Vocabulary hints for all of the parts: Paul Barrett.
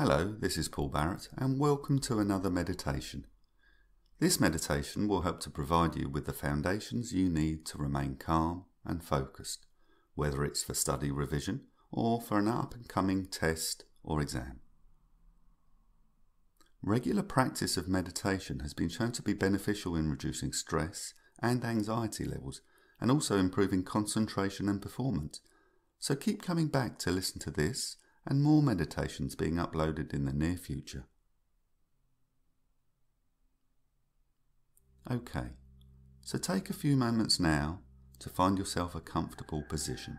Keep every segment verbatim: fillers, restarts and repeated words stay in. Hello, this is Paul Barrett and welcome to another meditation. This meditation will help to provide you with the foundations you need to remain calm and focused, whether it's for study revision or for an up-and-coming test or exam. Regular practice of meditation has been shown to be beneficial in reducing stress and anxiety levels and also improving concentration and performance. So keep coming back to listen to this and more meditations being uploaded in the near future. Okay, so take a few moments now to find yourself a comfortable position,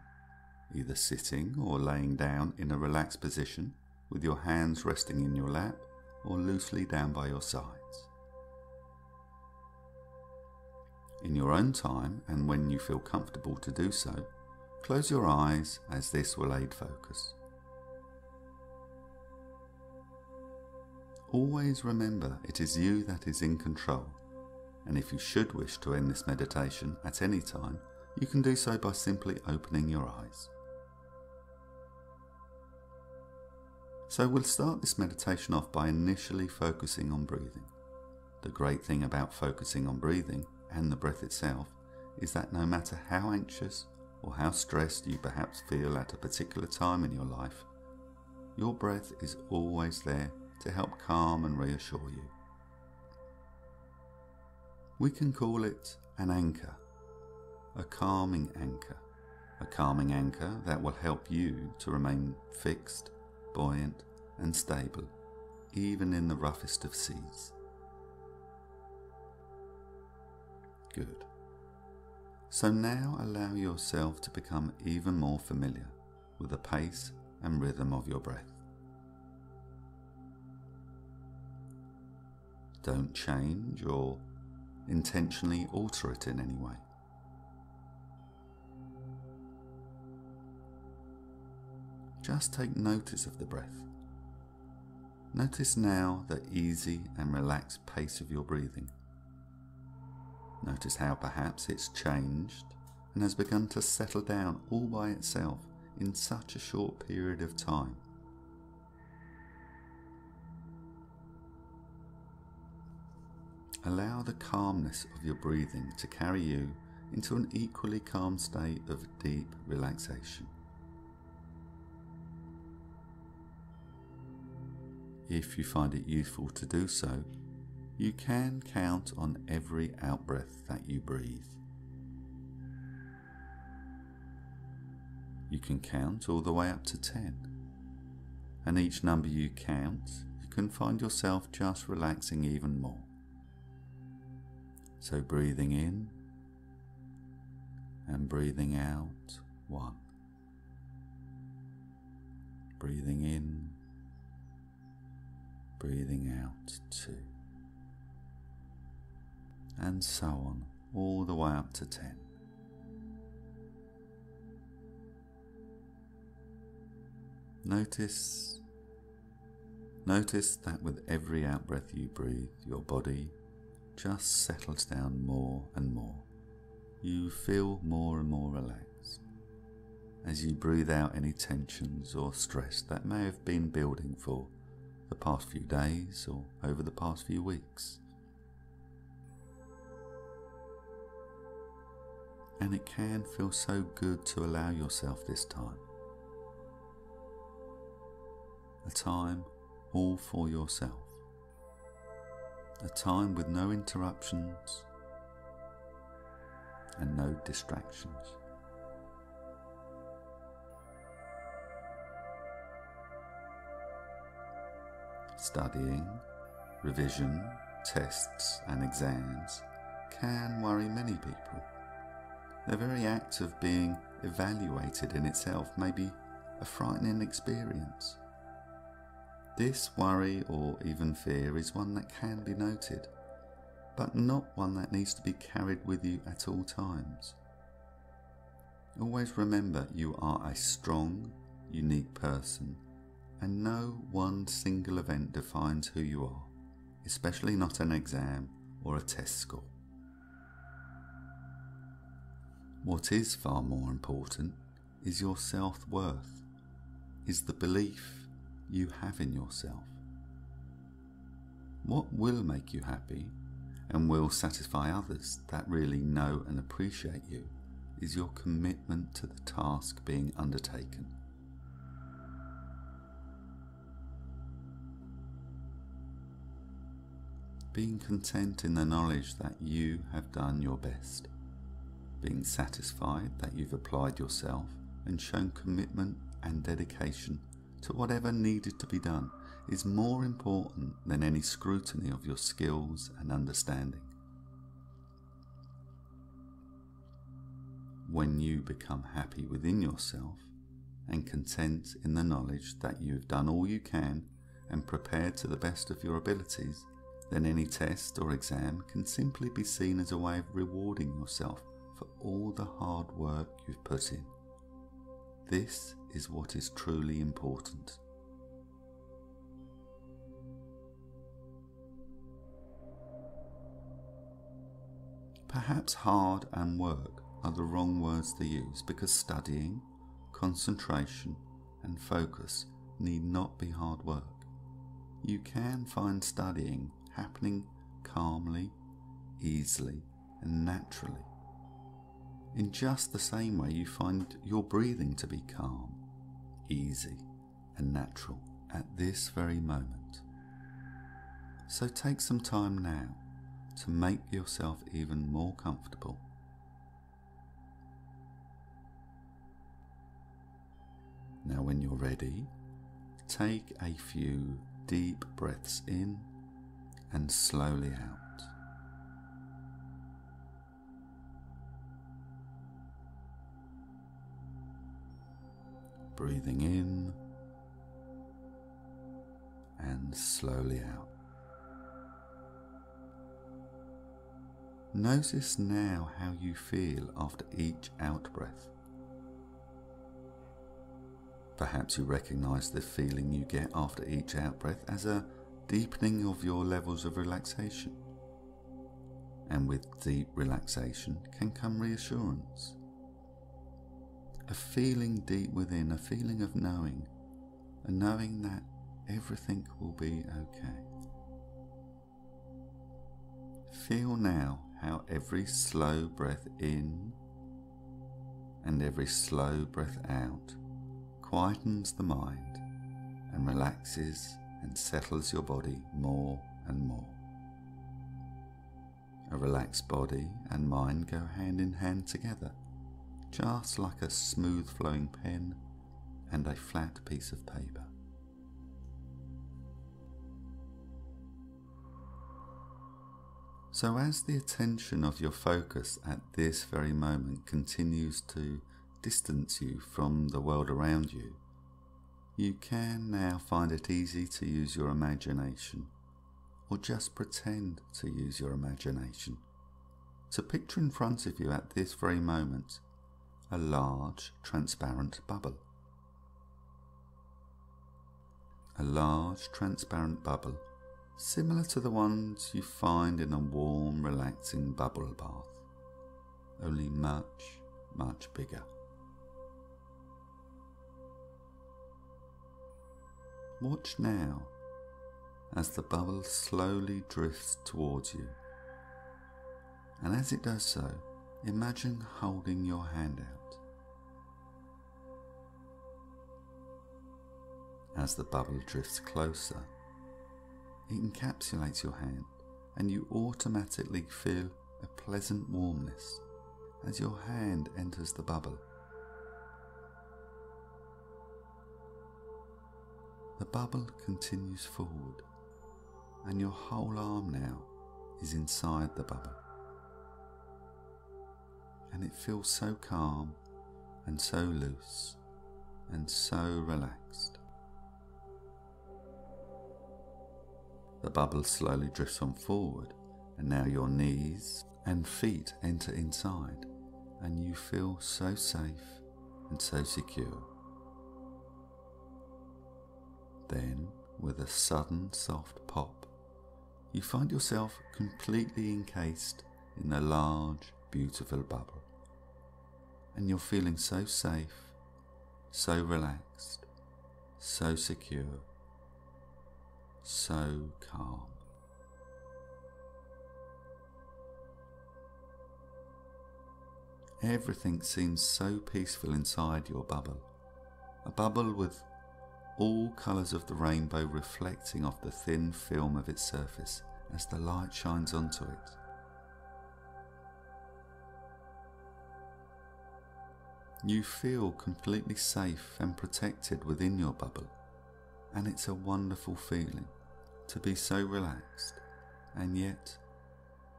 either sitting or laying down in a relaxed position with your hands resting in your lap or loosely down by your sides. In your own time and when you feel comfortable to do so, close your eyes as this will aid focus. Always remember it is you that is in control, and if you should wish to end this meditation at any time, you can do so by simply opening your eyes. So we'll start this meditation off by initially focusing on breathing. The great thing about focusing on breathing and the breath itself is that no matter how anxious or how stressed you perhaps feel at a particular time in your life, your breath is always there to help calm and reassure you. We can call it an anchor, a calming anchor, a calming anchor that will help you to remain fixed, buoyant and stable, even in the roughest of seas. Good. So now allow yourself to become even more familiar with the pace and rhythm of your breath. Don't change or intentionally alter it in any way. Just take notice of the breath. Notice now the easy and relaxed pace of your breathing. Notice how perhaps it's changed and has begun to settle down all by itself in such a short period of time. Allow the calmness of your breathing to carry you into an equally calm state of deep relaxation. If you find it useful to do so, you can count on every out-breath that you breathe. You can count all the way up to ten, and each number you count, you can find yourself just relaxing even more. So breathing in and breathing out, one. Breathing in, breathing out, two. And so on, all the way up to ten. Notice, notice that with every out-breath you breathe, your body just settles down more and more. You feel more and more relaxed as you breathe out any tensions or stress that may have been building for the past few days or over the past few weeks. And it can feel so good to allow yourself this time. A time all for yourself. A time with no interruptions and no distractions. Studying, revision, tests and exams can worry many people. The very act of being evaluated in itself may be a frightening experience. This worry or even fear is one that can be noted, but not one that needs to be carried with you at all times. Always remember you are a strong, unique person, and no one single event defines who you are, especially not an exam or a test score. What is far more important is your self-worth, is the belief you have in yourself. What will make you happy and will satisfy others that really know and appreciate you is your commitment to the task being undertaken. Being content in the knowledge that you have done your best. Being satisfied that you've applied yourself and shown commitment and dedication to whatever needed to be done is more important than any scrutiny of your skills and understanding. When you become happy within yourself and content in the knowledge that you have done all you can and prepared to the best of your abilities, then any test or exam can simply be seen as a way of rewarding yourself for all the hard work you've put in. This is what is truly important. Perhaps hard and work are the wrong words to use, because studying, concentration and focus need not be hard work. You can find studying happening calmly, easily and naturally, in just the same way you find your breathing to be calm, easy and natural at this very moment. So take some time now to make yourself even more comfortable. Now when you're ready, take a few deep breaths in and slowly out. Breathing in and slowly out. Notice now how you feel after each out-breath. Perhaps you recognize the feeling you get after each out-breath as a deepening of your levels of relaxation. And with deep relaxation can come reassurance. A feeling deep within, a feeling of knowing, and knowing that everything will be okay. Feel now how every slow breath in and every slow breath out quietens the mind and relaxes and settles your body more and more. A relaxed body and mind go hand in hand together, just like a smooth flowing pen and a flat piece of paper. So as the attention of your focus at this very moment continues to distance you from the world around you, you can now find it easy to use your imagination, or just pretend to use your imagination, to picture in front of you at this very moment a large transparent bubble. A large transparent bubble, similar to the ones you find in a warm, relaxing bubble bath, only much, much bigger. Watch now as the bubble slowly drifts towards you, and as it does so, imagine holding your hand out. As the bubble drifts closer, it encapsulates your hand, and you automatically feel a pleasant warmness as your hand enters the bubble. The bubble continues forward, and your whole arm now is inside the bubble. And it feels so calm and so loose and so relaxed. The bubble slowly drifts on forward, and now your knees and feet enter inside, and you feel so safe and so secure. Then, with a sudden soft pop, you find yourself completely encased in the large, beautiful bubble, and you're feeling so safe, so relaxed, so secure so calm. Everything seems so peaceful inside your bubble, a bubble with all colours of the rainbow reflecting off the thin film of its surface as the light shines onto it. You feel completely safe and protected within your bubble, and it's a wonderful feeling to be so relaxed and yet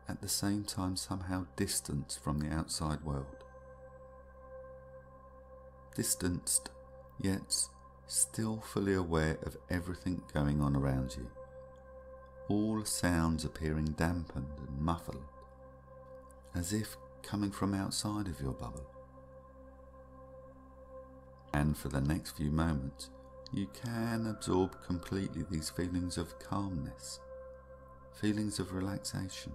at the same time somehow distanced from the outside world. Distanced, yet still fully aware of everything going on around you, all sounds appearing dampened and muffled, as if coming from outside of your bubble. And for the next few moments, you can absorb completely these feelings of calmness, feelings of relaxation,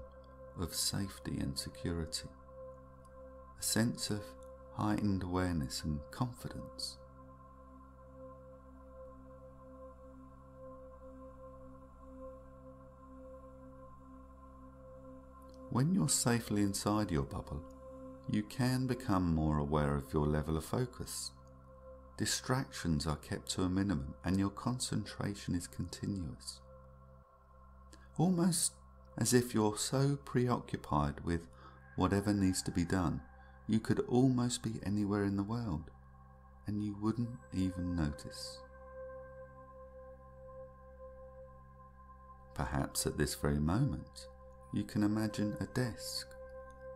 of safety and security, a sense of heightened awareness and confidence. When you're safely inside your bubble, you can become more aware of your level of focus. Distractions are kept to a minimum and your concentration is continuous. Almost as if you're so preoccupied with whatever needs to be done, you could almost be anywhere in the world and you wouldn't even notice. Perhaps at this very moment, you can imagine a desk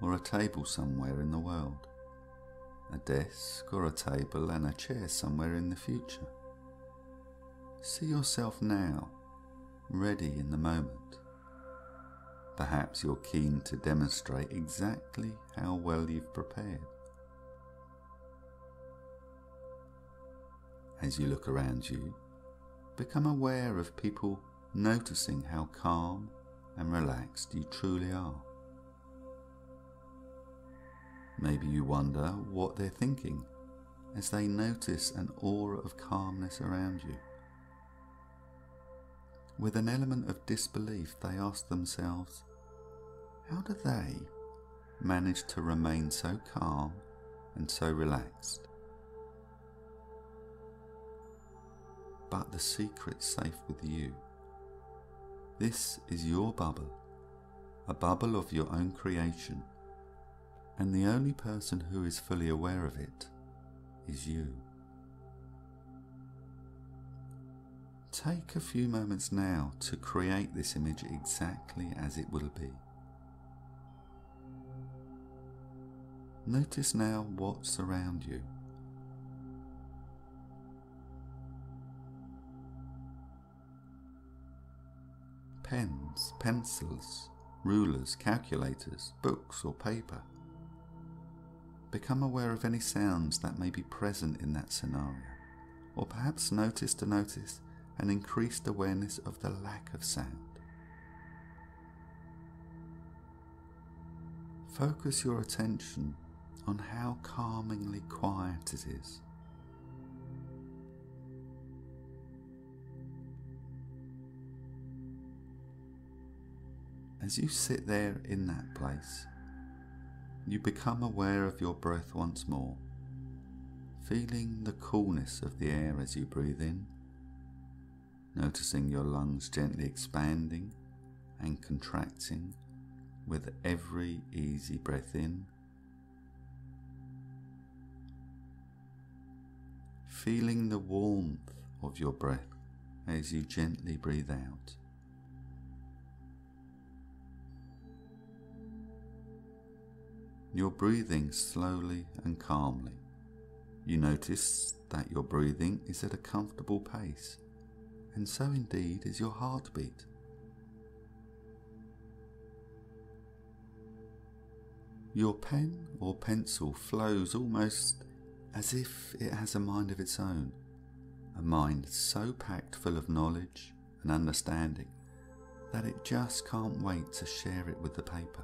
or a table somewhere in the world. A desk or a table and a chair somewhere in the future. See yourself now, ready in the moment. Perhaps you're keen to demonstrate exactly how well you've prepared. As you look around you, become aware of people noticing how calm and relaxed you truly are. Maybe you wonder what they're thinking as they notice an aura of calmness around you. With an element of disbelief, they ask themselves, how do they manage to remain so calm and so relaxed? But the secret's safe with you. This is your bubble, a bubble of your own creation. And the only person who is fully aware of it is you. Take a few moments now to create this image exactly as it will be. Notice now what's around you. Pens, pencils, rulers, calculators, books or paper. Become aware of any sounds that may be present in that scenario, or perhaps notice to notice an increased awareness of the lack of sound. Focus your attention on how calmingly quiet it is. As you sit there in that place, you become aware of your breath once more, feeling the coolness of the air as you breathe in, noticing your lungs gently expanding and contracting with every easy breath in, feeling the warmth of your breath as you gently breathe out. You're breathing slowly and calmly. You notice that your breathing is at a comfortable pace, and so indeed is your heartbeat. Your pen or pencil flows almost as if it has a mind of its own, a mind so packed full of knowledge and understanding that it just can't wait to share it with the paper.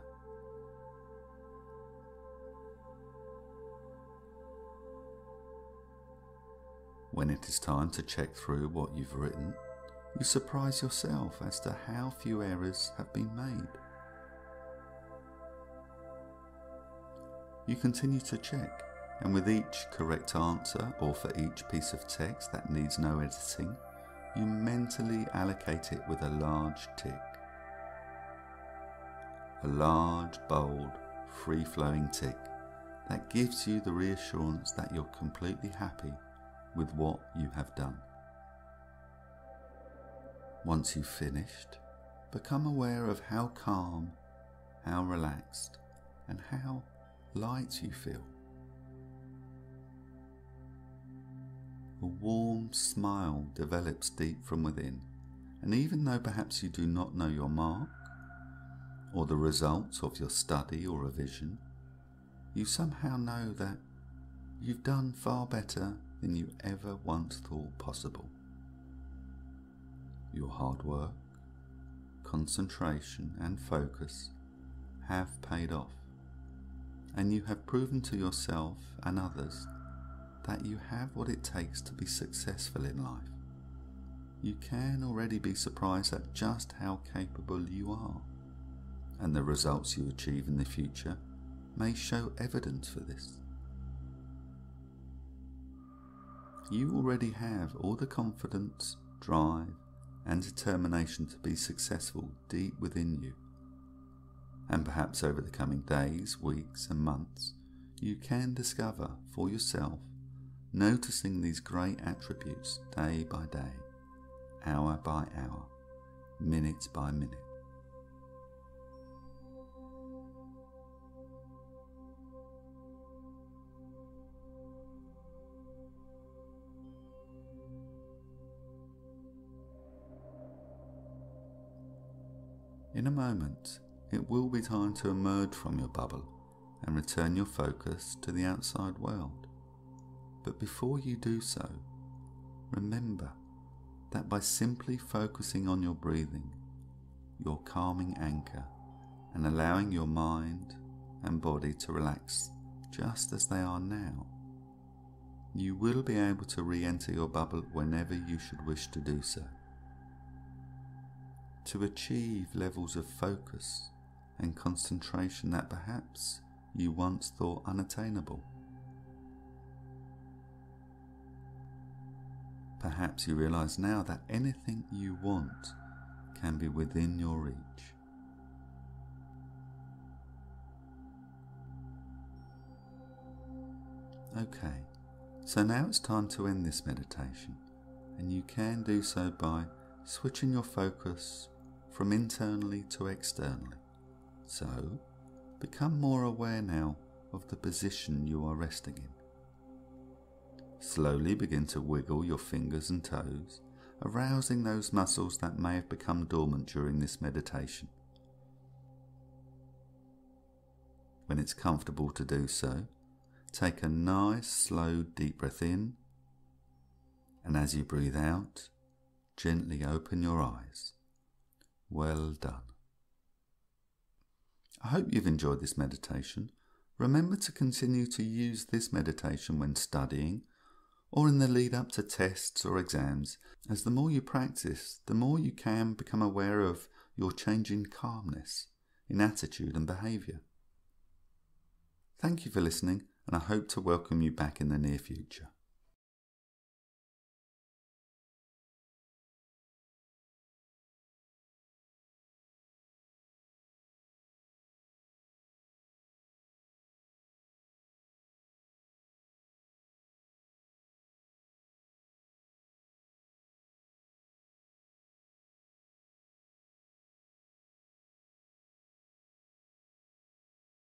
When it is time to check through what you've written, you surprise yourself as to how few errors have been made. You continue to check, and with each correct answer, or for each piece of text that needs no editing, you mentally allocate it with a large tick. A large, bold, free-flowing tick that gives you the reassurance that you're completely happy with what you have done. Once you've finished, become aware of how calm, how relaxed, and how light you feel. A warm smile develops deep from within, and even though perhaps you do not know your mark, or the results of your study or revision, you somehow know that you've done far better than you ever once thought possible. Your hard work, concentration and focus have paid off, and you have proven to yourself and others that you have what it takes to be successful in life. You can already be surprised at just how capable you are, and the results you achieve in the future may show evidence for this. You already have all the confidence, drive, and determination to be successful deep within you, and perhaps over the coming days, weeks, and months, you can discover for yourself, noticing these great attributes day by day, hour by hour, minute by minute. In a moment, it will be time to emerge from your bubble and return your focus to the outside world. But before you do so, remember that by simply focusing on your breathing, your calming anchor, and allowing your mind and body to relax just as they are now, you will be able to re-enter your bubble whenever you should wish to do so. To achieve levels of focus and concentration that perhaps you once thought unattainable. Perhaps you realize now that anything you want can be within your reach. Okay, so now it's time to end this meditation, and you can do so by switching your focus from internally to externally. So, become more aware now of the position you are resting in. Slowly begin to wiggle your fingers and toes, arousing those muscles that may have become dormant during this meditation. When it's comfortable to do so, take a nice, slow, deep breath in, and as you breathe out, gently open your eyes. Well done. I hope you've enjoyed this meditation. Remember to continue to use this meditation when studying or in the lead up to tests or exams, as the more you practice, the more you can become aware of your changing calmness in attitude and behaviour. Thank you for listening, and I hope to welcome you back in the near future.